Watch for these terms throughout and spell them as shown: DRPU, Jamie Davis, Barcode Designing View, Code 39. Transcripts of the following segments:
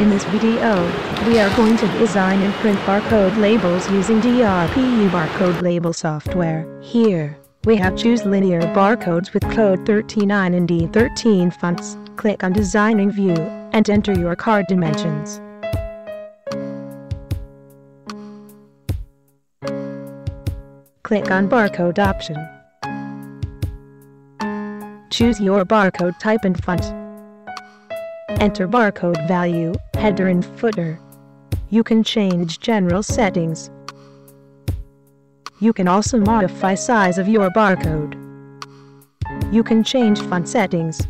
In this video, we are going to design and print barcode labels using DRPU barcode label software. Here, we have choose linear barcodes with code 39 and D13 fonts. Click on Designing View, and enter your card dimensions. Click on Barcode option. Choose your barcode type and font. Enter barcode value, header and footer. You can change general settings. You can also modify size of your barcode. You can change font settings.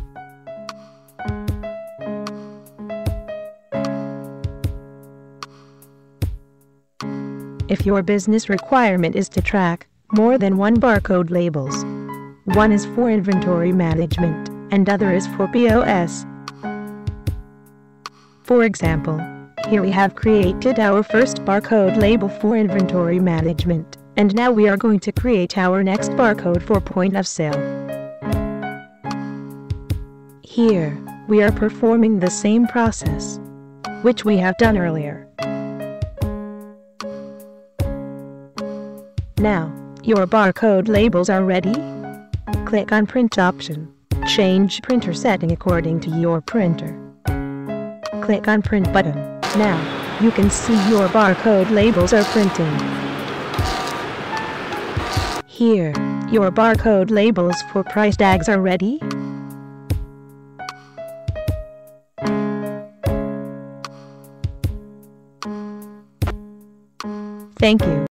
If your business requirement is to track more than one barcode labels, one is for inventory management, and other is for POS. For example, here we have created our first barcode label for inventory management, and now we are going to create our next barcode for point of sale. Here, we are performing the same process, which we have done earlier. Now, your barcode labels are ready. Click on Print option. Change printer setting according to your printer. Click on Print button. Now, you can see your barcode labels are printing. Here, your barcode labels for price tags are ready. Thank you.